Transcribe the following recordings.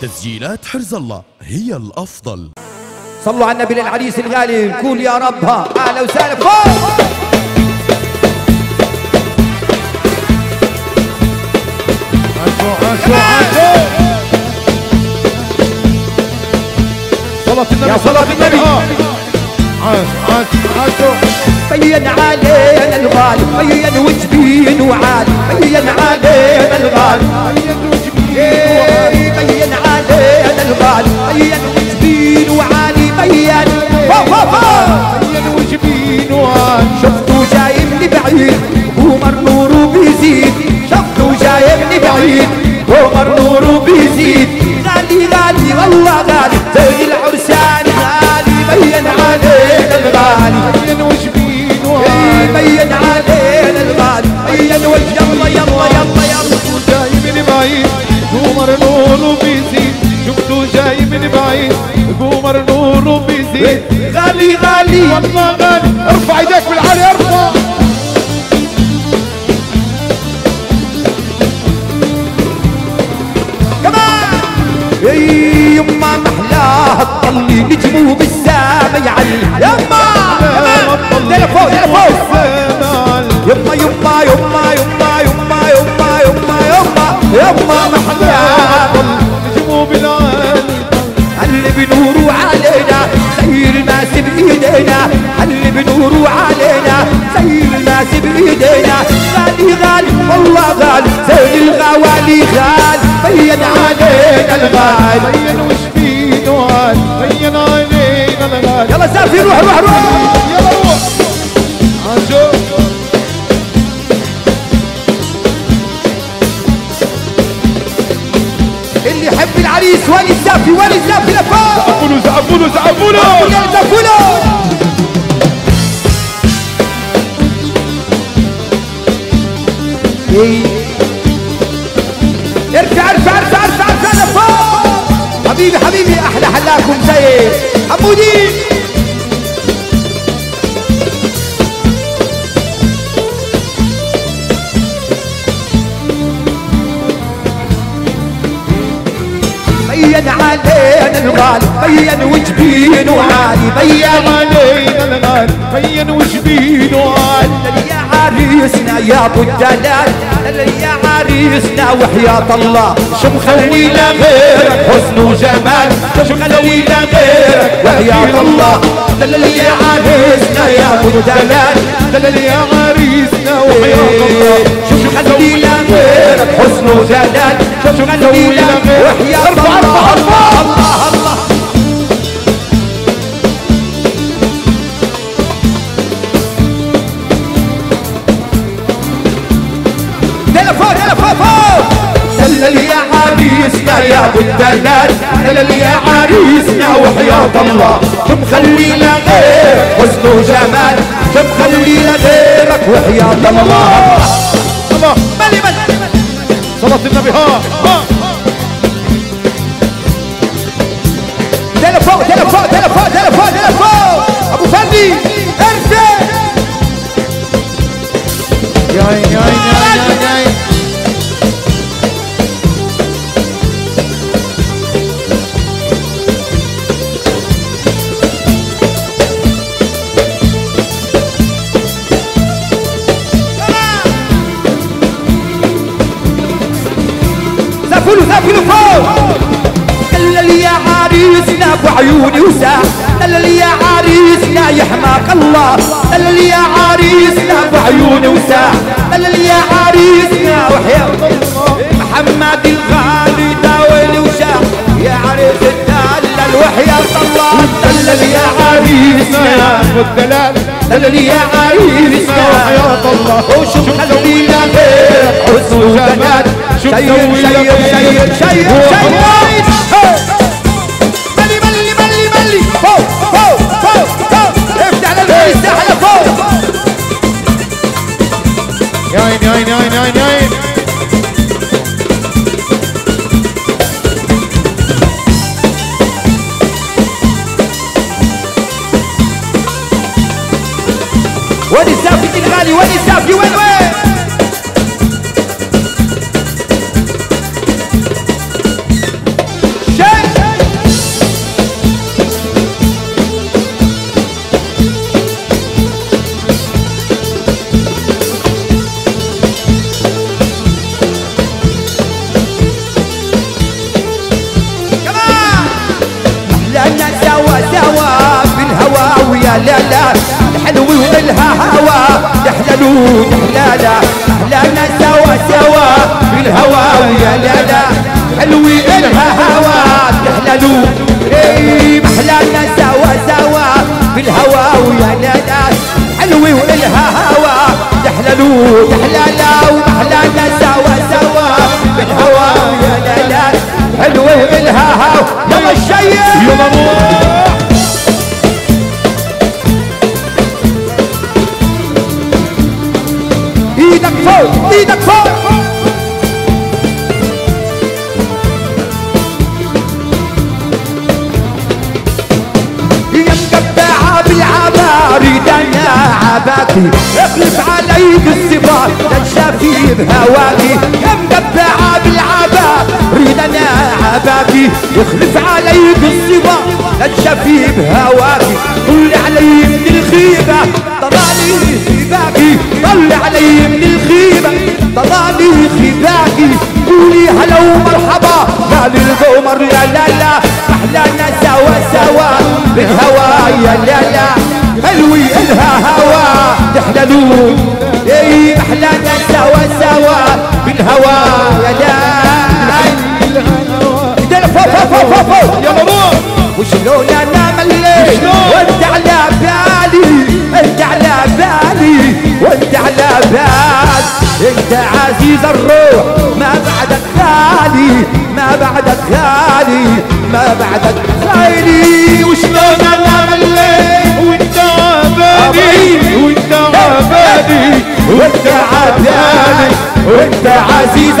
تسجيلات حرز الله هي الأفضل. صلوا على النبي للعريس الغالي، قول يا ربها. أهلا وسهلا. يا صلاة النبي بين علينا الغالي، بين وجبين وعالي، بين علينا الغالي، بين علينا الغالي، بين وجبين وعالي، بين وجبين وعالي. شفته جاي من بعيد قمر نوره بيزيد، شفته جاي من بعيد قمر نوره بيزيد. غالي غالي والله غالي، زي العرسان غالي، بين علينا الغالي، بين وجبين وعالي، بين علينا الغالي، بين وجبين. يلا يلا يلا يلا. شفته جاي من بعيد قمر نوره بيزيد، شفته جاي من بعيد قمر نوره بيزيد. غالي غالي والله غالي. ارفع ايديك بالعالي، ارفع. يما محلاها تطلي نجمه بالسما يعلي، يما يلا فوق يلا فوق. يما يما يما يما يما يما يما يما يما محلاها تطلي نجمه بالعلي، علي بنوره علينا خير ناس بايدينا، علي بنوره علينا خير ناس بايدينا. غالي غالي والله غالي، زين الغوالي غالي، بين علينا الغالي، بين وش فينا غالي، بين علينا الغالي. يلا سافي، روح روح روح، يلا روح. عاشور اللي يحب العريس وين السافي، وين السافي لفوق. زعفوله زعفوله زعفوله زعفوله. ارفع ارفع ارفع ارفع ارفع لفوق. حبيبي حبيبي احلى حلاكم زي حمودي. بين علينا الغالي، بين وجبين وعالي، بين علينا الغالي، بين وجبين وعالي. يا عريسنا يا ابو الدلال، يا عريسنا وحياة الله، شو مخلي لغيرك حسن وجمال، شو مخلي لغيرك وحياة الله. يا عريسنا يا ابو الدلال، يا عريسنا وحياة الله، شو مخلي لغيرك حسن وجمال، شو مخلي لغيرك وحياة الله. الله الله الله. تلفون تلفون. دلل يا عريسنا يا ابو الدلال، دلل يا عريسنا وحياة الله، كم خلي لغيرك حسن وجمال، كم خلي لغيرك وحياة الله. الله ملي ملي. صلاة النبي. ها تلفون تلفون تلفون تلفون تلفون. ابو فندي ارجع. يا عيني يا عيني يا عيني. سافلوا سافلوا فوق. دلل يا عريسنا بعيوني وساع، دلل يا عريسنا يحماك الله، دلل يا عريسنا بعيوني وساع، دلل يا عريسنا وحياة الله. محمد الغالي داولي وشاع، يا عريس الدلال وحياة الله. دلل يا عريسنا والدلال، دلل يا عريسنا وحياة الله. وشو مخلي لغيرك حسن وجمال، شو مسوي لغيرك شيء شيء. فوق فوق فوق فوق. افتح للغالي الساحة لفوق. يا عيني يا عيني يا عيني يا عيني. وين الزافي الغالي، وين الزافي، وين وين. بالها هوا يحللوا يحلالا أحلانا سوا سوا بالهوا ويا لالا حلوي إلها هوا يحللوا إيه أحلانا سوا سوا بالهوا ويا لالا حلوي وإلها هوا يحللوا يحلالا وأحلانا سوا سوا بالهوا ويا لالا حلوي إلها هوا يلا الشيخ يلا مو فوق ايدك فوق يا مقبعه بالعبار دنا عباكي اخلف عليك الصبار تنشافي بهواكي يا مقبعه بالعبار دنا عباكي اخلف عليك الصبار تنشافي بهواكي طلع علي من الخيبه طلالي خباكي طلع علي من طلالي خباكي قولي هلا ومرحبا يا للقمر يا لالا أحلانا سوا سوا بالهوا يا لالا حلوي إلها هوا تحللوا إيه أحلانا سوا سوا بالهوا يا لالا إيدينا فوق فوق فوق فوق يا مامو وشلون أنا مليت وأنت على بالي أنت على بالي وأنت على بالي انت عزيز الروح ما بعدك غالي ما بعدك غالي ما بعدك غالي وشلون انا مليت وانت عبالي وانت عبالي وانت عبالي وانت عزيز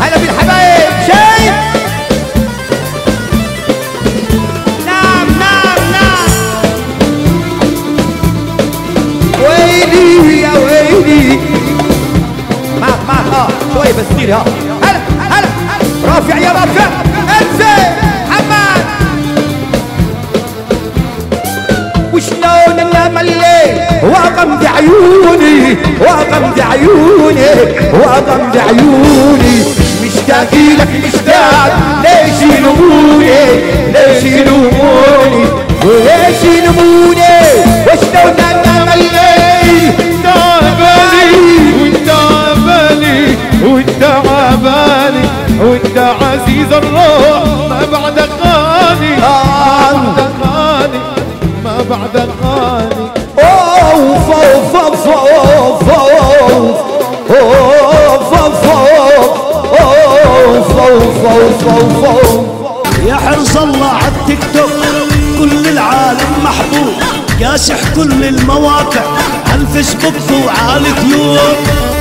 هلا بالحبايب شايف نعم نعم نعم ويلي يا ويلي معك معك شوية بس دير هلا هلا رافع يا رافع انزل محمد وشلون انا مليت وغمض عيوني وغمض عيوني وغمض عيوني مشتاقي لك مشتاق ليش يلوموني ليش يلوموني وليش يلوموني وشلون انا مليت وانت عبالي وانت عبالي وانت عبالي وانت عزيز الروح ما بعدك غالي ما بعدك غالي ما بعدك غالي فوق فوق فوق فوق يا حرز الله على التيك توك كل العالم محبوب ياسح كل المواقع على الفيسبوك وعلى اليوتيوب